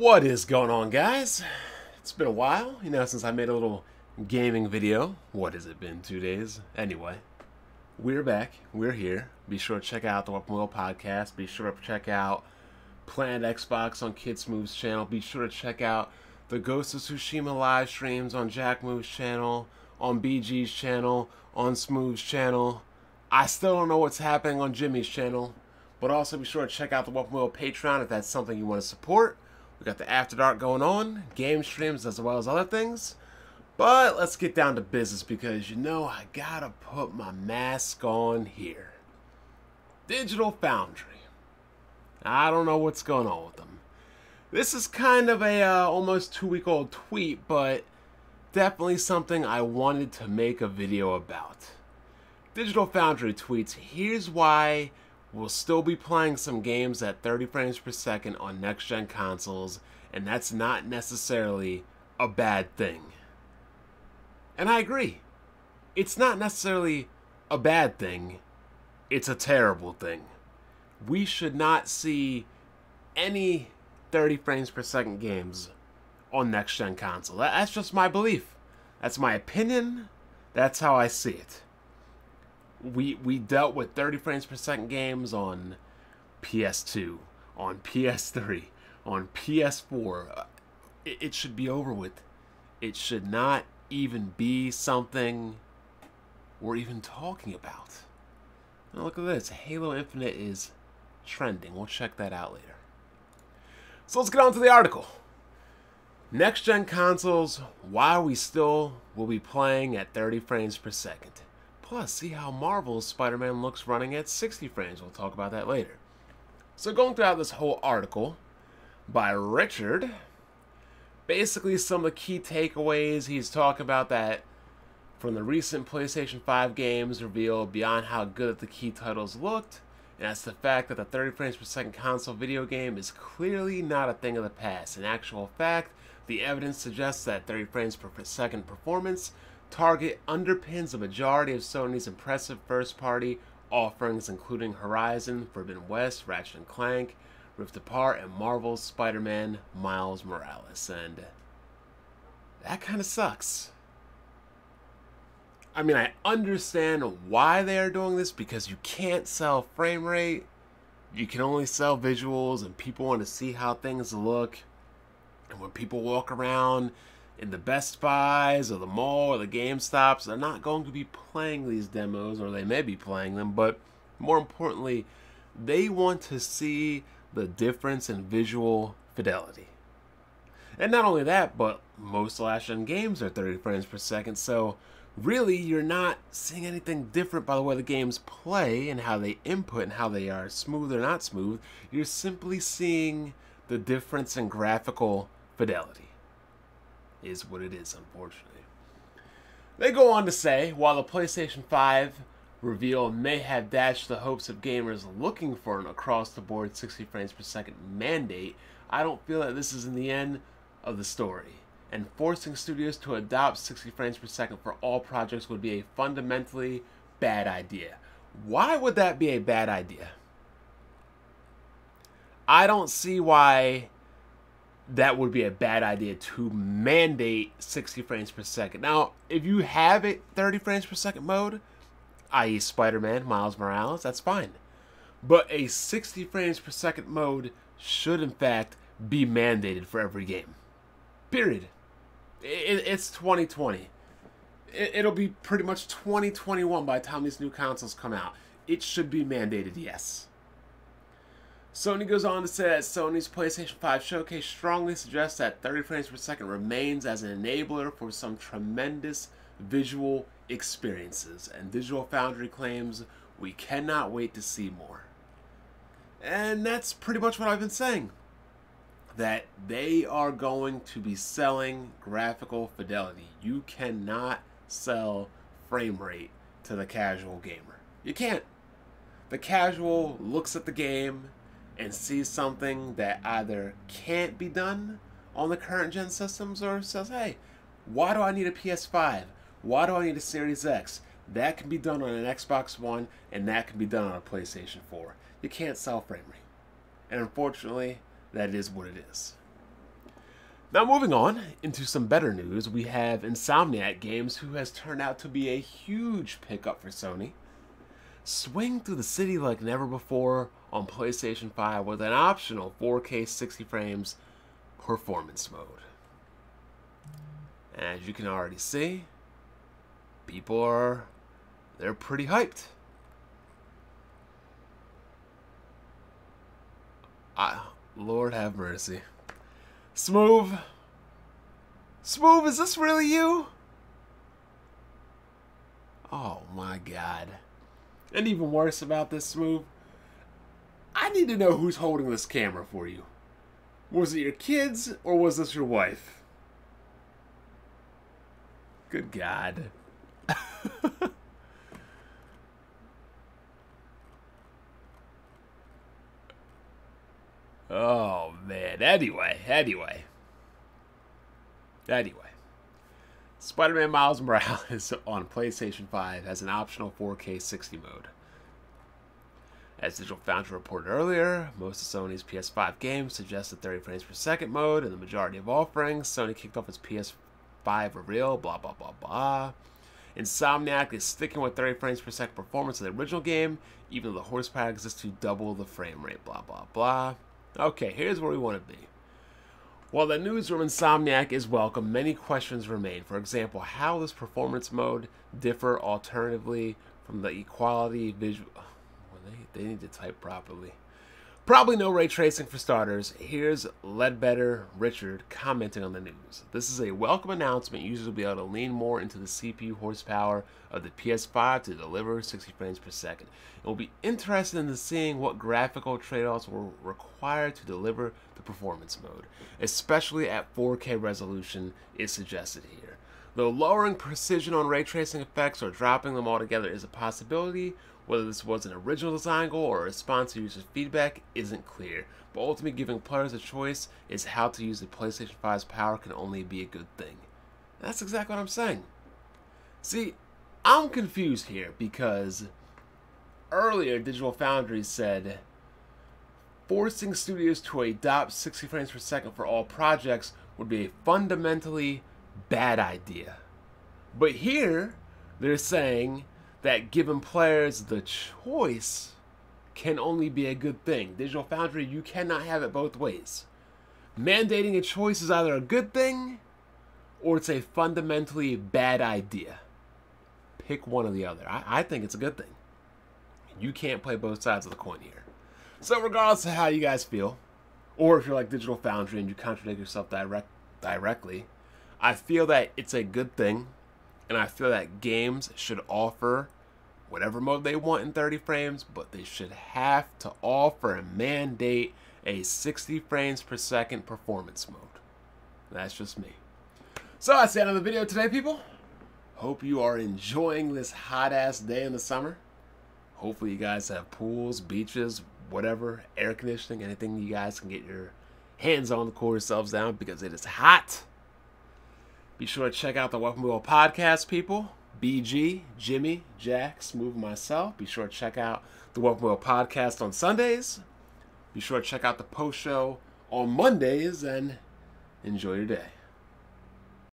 What is going on, guys? It's been a while, you know, since I made a little gaming video. What has it been, 2 days? Anyway, we're back. We're here. Be sure to check out the Weapon Wheel podcast. Be sure to check out Planned Xbox on Kids Moves channel. Be sure to check out the Ghost of Tsushima live streams on Jack Moves channel, on BG's channel, on Smoove's channel. I still don't know what's happening on Jimmy's channel, but also be sure to check out the Weapon Wheel Patreon if that's something you want to support. We got the After Dark going on, game streams as well as other things. But let's get down to business because, you know, I gotta put my mask on here. Digital Foundry. I don't know what's going on with them. This is kind of a almost 2-week-old tweet, but definitely something I wanted to make a video about. Digital Foundry tweets, here's why we'll still be playing some games at 30 frames per second on next-gen consoles, and that's not necessarily a bad thing. And I agree. It's not necessarily a bad thing. It's a terrible thing. We should not see any 30 frames per second games on next-gen console. That's just my belief. That's my opinion. That's how I see it. We dealt with 30 frames per second games on PS2, on PS3, on PS4. It should be over with. It should not even be something we're even talking about. Now look at this. Halo Infinite is trending. We'll check that out later. So let's get on to the article. Next-gen consoles, why we still will be playing at 30 frames per second. Plus, see how Marvel's Spider-Man looks running at 60 frames. We'll talk about that later. So going throughout this whole article by Richard, basically some of the key takeaways he's talking about that from the recent PlayStation 5 games reveal beyond how good the key titles looked, and that's the fact that the 30 frames per second console video game is clearly not a thing of the past. In actual fact, the evidence suggests that 30 frames per second performance target underpins the majority of Sony's impressive first-party offerings, including Horizon, Forbidden West, Ratchet & Clank, Rift Apart, and Marvel's Spider-Man Miles Morales. And that kind of sucks. I mean, I understand why they are doing this, because you can't sell frame rate. You can only sell visuals, and people want to see how things look. And when people walk around in the Best Buys or the mall or the GameStops, they're not going to be playing these demos, or they may be playing them, but more importantly, they want to see the difference in visual fidelity. And not only that, but most last-gen games are 30 frames per second, so really you're not seeing anything different by the way the games play and how they input and how they are smooth or not smooth. You're simply seeing the difference in graphical fidelity. Is what it is, unfortunately. They go on to say, while the PlayStation 5 reveal may have dashed the hopes of gamers looking for an across-the-board 60 frames per second mandate, I don't feel that this is in the end of the story, and forcing studios to adopt 60 frames per second for all projects would be a fundamentally bad idea. Why would that be a bad idea? I don't see why that would be a bad idea to mandate 60 frames per second. Now, if you have it 30 frames per second mode, i.e. Spider-Man, Miles Morales, that's fine. But a 60 frames per second mode should, in fact, be mandated for every game. Period. It's 2020. It'll be pretty much 2021 by the time these new consoles come out. It should be mandated, yes. Sony goes on to say that Sony's PlayStation 5 showcase strongly suggests that 30 frames per second remains as an enabler for some tremendous visual experiences, and Digital Foundry claims we cannot wait to see more. And that's pretty much what I've been saying, that they are going to be selling graphical fidelity. You cannot sell frame rate to the casual gamer. You can't. The casual looks at the game and see something that either can't be done on the current gen systems or says, hey, why do I need a PS5? Why do I need a Series X? That can be done on an Xbox One, and that can be done on a PlayStation 4. You can't sell frame rate. And unfortunately, that is what it is. Now moving on into some better news, we have Insomniac Games, who has turned out to be a huge pickup for Sony. Swing through the city like never before on PlayStation 5 with an optional 4K 60 frames performance mode. As you can already see, people are, they're pretty hyped. Lord have mercy. Smooth. Smooth, is this really you? Oh my god. And even worse about this, Smooth, I need to know who's holding this camera for you. Was it your kids, or was this your wife? Good god. Oh, man. Anyway. Spider-Man Miles Morales on PlayStation 5 has an optional 4K 60 mode. As Digital Foundry reported earlier, most of Sony's PS5 games suggest a 30 frames per second mode, and the majority of offerings, Sony kicked off its PS5 reveal, blah, blah, blah, blah. Insomniac is sticking with 30 frames per second performance of the original game, even though the horsepower exists to double the frame rate, blah, blah, blah. Okay, here's where we want to be. While the news from Insomniac is welcome, many questions remain. For example, how does performance mode differ alternatively from the equality visual... Well, they need to type properly. Probably no ray tracing for starters. Here's Ledbetter Richard commenting on the news. This is a welcome announcement. Users will be able to lean more into the CPU horsepower of the PS5 to deliver 60 frames per second. It will be interesting in seeing what graphical trade-offs were required to deliver the performance mode, especially at 4K resolution is suggested here. Though lowering precision on ray tracing effects or dropping them altogether is a possibility, whether this was an original design goal or a response to user feedback isn't clear, but ultimately giving players a choice is how to use the PlayStation 5's power can only be a good thing. That's exactly what I'm saying. See, I'm confused here because earlier Digital Foundry said, forcing studios to adopt 60 frames per second for all projects would be a fundamentally bad idea. But here, they're saying that giving players the choice can only be a good thing. Digital Foundry, you cannot have it both ways. Mandating a choice is either a good thing or it's a fundamentally bad idea. Pick one or the other. I think it's a good thing. You can't play both sides of the coin here. So regardless of how you guys feel, or if you're like Digital Foundry and you contradict yourself directly, I feel that it's a good thing. And I feel that games should offer whatever mode they want in 30 frames, but they should have to offer and mandate a 60 frames per second performance mode. That's just me. So that's the end of the video today, people. Hope you are enjoying this hot-ass day in the summer. Hopefully you guys have pools, beaches, whatever, air conditioning, anything you guys can get your hands on to cool yourselves down because it is hot. Be sure to check out the Weapon Wheel podcast, people. BG, Jimmy, Jack, Smooth, and myself. Be sure to check out the Weapon Wheel podcast on Sundays. Be sure to check out the post show on Mondays, and enjoy your day.